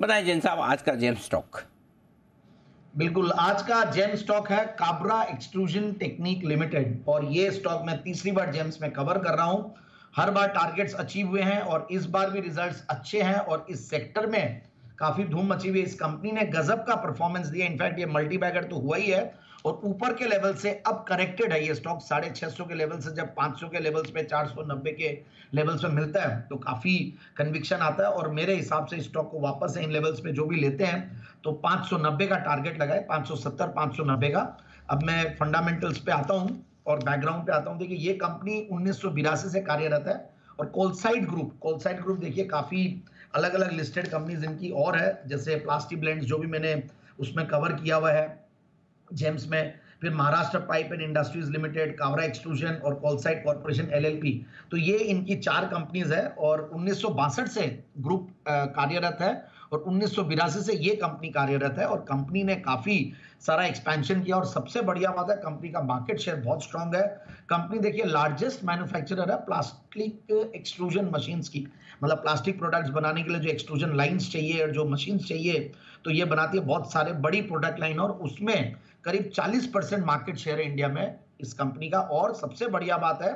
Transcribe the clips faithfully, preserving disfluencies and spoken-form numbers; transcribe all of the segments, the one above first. बताएं जैन साहब, आज का जेम स्टॉक। बिल्कुल, आज का जेम स्टॉक है काबरा एक्सट्रूजन टेक्निक लिमिटेड, और ये स्टॉक मैं तीसरी बार जेम्स में कवर कर रहा हूँ। हर बार टारगेट्स अचीव हुए हैं और इस बार भी रिजल्ट्स अच्छे हैं और इस सेक्टर में काफी धूम मची हुई है। इस कंपनी ने गजब का परफॉर्मेंस दिया, इनफैक्ट ये मल्टी बैगर तो हुआ ही है और ऊपर के लेवल से अब करेक्टेड है ये स्टॉक। साढ़े छह सौ के लेवल से जब पाँच सौ के लेवल्स पे चार सौ नब्बे के लेवल्स पे मिलता है तो काफी कन्विक्शन आता है, और मेरे हिसाब से स्टॉक को वापस इन लेवल्स पे जो भी लेते हैं तो पाँच सौ नब्बे का टारगेट लगाए, पाँच सौ सत्तर पाँच सौ नब्बे का। अब मैं फंडामेंटल्स पे आता हूँ और बैकग्राउंड पे आता हूँ। देखिए ये कंपनी उन्नीस सौ बिरासी से कार्यरत है, और कोलसाइट ग्रुप कोलसाइट ग्रुप देखिए काफी अलग अलग लिस्टेड कंपनीज इनकी और है, जैसे प्लास्टिक ब्लेंड जो भी मैंने उसमें कवर किया हुआ है जेम्स में, फिर Maharashtra pipe and industries limited, Kabra extrusion और Kolsite corporation L L P. तो ये इनकी चार कंपनीज है और उन्नीस सौ बासठ से ग्रुप कार्यरत है और उन्नीस सौ बिरासी से ये कंपनी कार्यरत है, और कंपनी ने काफी सारा एक्सपेंशन किया। और सबसे बढ़िया बात है कंपनी का मार्केट शेयर बहुत स्ट्रांग है। कंपनी देखिए लार्जेस्ट मैन्युफैक्चरर है प्लास्टिक एक्सट्रूजन मशीन्स की, मतलब प्लास्टिक प्रोडक्ट्स बनाने के लिए जो एक्सट्रूजन लाइंस चाहिए और जो मशीन्स चाहिए तो ये बनाती है बहुत सारे बड़ी प्रोडक्ट लाइन, और उसमें करीब चालीस परसेंट मार्केट शेयर है इंडिया में इस कंपनी का। और सबसे बढ़िया बात है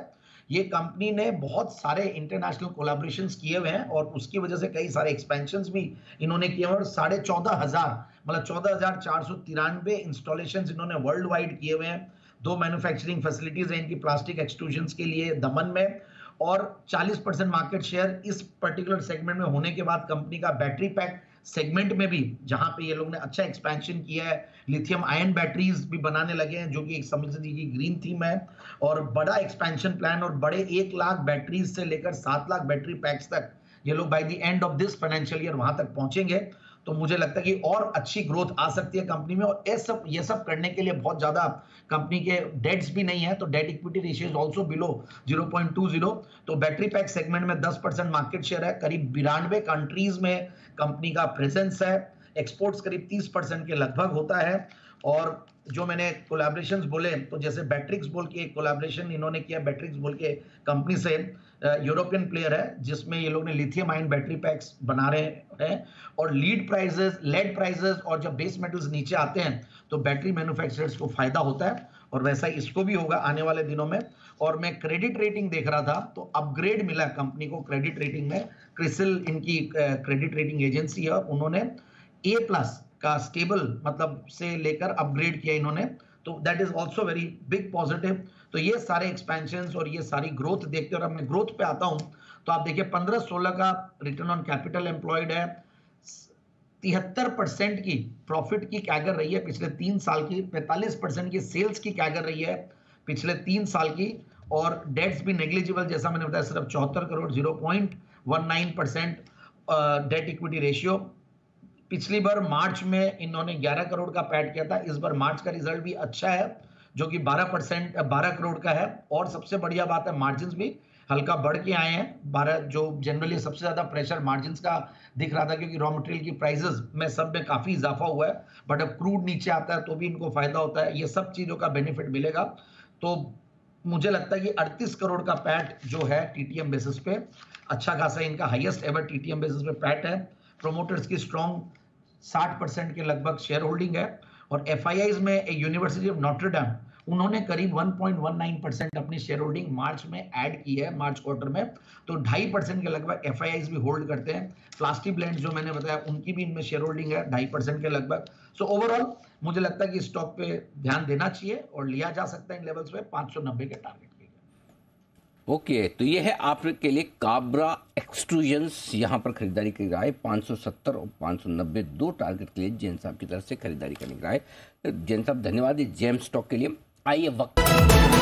ये कंपनी ने बहुत सारे इंटरनेशनल कोलैबोरेशंस किए हुए हैं और उसकी वजह से कई सारे एक्सपेंशंस भी इन्होंने किए हैं, और साढ़े चौदह हजार मतलब चौदह हजार चार सौ तिरानवे इंस्टॉलेशंस इन्होंने वर्ल्ड वाइड किए हुए हैं। दो मैन्युफैक्चरिंग फैसिलिटीज हैं इनकी प्लास्टिक एक्सट्रूजन्स के लिए दमन में, और चालीस परसेंट मार्केट शेयर इस पर्टिकुलर सेगमेंट में होने के बाद कंपनी का बैटरी पैक सेगमेंट में भी, जहां पे ये लोग ने अच्छा एक्सपेंशन किया है, लिथियम आयन बैटरीज भी बनाने लगे हैं जो कि एक समझ लीजिए ग्रीन थीम है, और बड़ा एक्सपेंशन प्लान और बड़े एक लाख बैटरीज से लेकर सात लाख बैटरी पैक्स तक ये लोग by the end of this financial year वहां तक पहुंचेंगे। तो मुझे लगता है कि और अच्छी ग्रोथ आ सकती है कंपनी में, और ये सब ये सब करने के लिए बहुत ज्यादा कंपनी के डेट्स भी नहीं है, तो debt equity ratio is also below zero point two zero. तो बैटरी पैक सेगमेंट में दस परसेंट मार्केट शेयर है, करीब बिरानवे कंट्रीज में कंपनी का प्रेजेंस है, एक्सपोर्ट्स करीब तीस परसेंट के लगभग होता है। और जो मैंने कोलैबोरेशंस बोले तो जैसे बैट्रिक्स बोल के कोलैबोरेशन इन्होंने किया, बैट्रिक्स बोल के कंपनी से यूरोपियन प्लेयर है जिसमें ये लोग ने लिथियम आयन बैटरी पैक्स बना रहे हैं, और लीड प्राइजेस लेड प्राइजेस और जब बेस मेटल्स नीचे आते हैं तो बैटरी मैन्युफैक्चरर्स को फायदा होता है, और वैसा इसको भी होगा आने वाले दिनों में। और मैं क्रेडिट रेटिंग देख रहा था तो अपग्रेड मिला कंपनी को क्रेडिट रेटिंग में, क्रिसिल इनकी क्रेडिट रेटिंग एजेंसी है, उन्होंने ए प्लस का स्टेबल मतलब से लेकर अपग्रेड किया इन्होंने, तो that is also very big positive. तो ये सारे एक्सपेंशंस और ये सारी ग्रोथ देखते हैं। और अब मैं ग्रोथ पे आता हूँ तो आप देखिए पंद्रह सोलह का रिटर्न ऑन कैपिटल एम्प्लॉयड है, तिहत्तर परसेंट की प्रॉफिट की कैगर रही है पिछले तीन साल की, पैंतालीस परसेंट की सेल्स की कैगर रही है पिछले तीन साल की, और डेट्स भी नेग्लिजिबल जैसा मैंने बताया सिर्फ चौहत्तर crore zero point one nine percent debt equity ratio. पिछली बार मार्च में इन्होंने ग्यारह करोड़ का पैट किया था, इस बार मार्च का रिजल्ट भी अच्छा है जो कि बारह परसेंट बारह करोड़ का है, और सबसे बढ़िया बात है मार्जिन भी हल्का बढ़ के आए हैं। बारह जो जनरली सबसे ज्यादा प्रेशर मार्जिन का दिख रहा था क्योंकि रॉ मटेरियल की प्राइसेस में सब में काफी इजाफा हुआ है, बट अब क्रूड नीचे आता है तो भी इनको फायदा होता है, ये सब चीजों का बेनिफिट मिलेगा। तो मुझे लगता है कि अड़तीस करोड़ का पैट जो है टी टी एम बेसिस पे अच्छा खासा, इनका highest ever T T M basis पे पैट है। प्रोमोटर्स की स्ट्रॉन्ग साठ परसेंट के लगभग शेयर होल्डिंग है, और एफ आई आईज़ में यूनिवर्सिटी ऑफ नॉट्रे डेम उन्होंने करीब one point one nine percent अपनी शेयर होल्डिंग मार्च में ऐड की है, मार्च क्वार्टर में, तो ढाई परसेंट के लगभग एफ आई आईज़ भी होल्ड करते हैं। प्लास्टिक ब्लेंड जो मैंने बताया उनकी भी इनमें शेयर होल्डिंग है ढाई परसेंट के लगभग। सो so, ओवरऑल मुझे लगता है कि स्टॉक पे ध्यान देना चाहिए और लिया जा सकता है इन लेवल्स पे पाँच सौ नब्बे के टारगेट। ओके okay, तो ये है आपके लिए काबरा एक्सट्रूजन्स, यहाँ पर खरीदारी की राय पाँच सौ सत्तर और पाँच सौ नब्बे दो टारगेट के लिए जैन साहब की तरफ से खरीदारी करने की राय। जैन साहब धन्यवाद जेम स्टॉक के लिए। आइए वक्त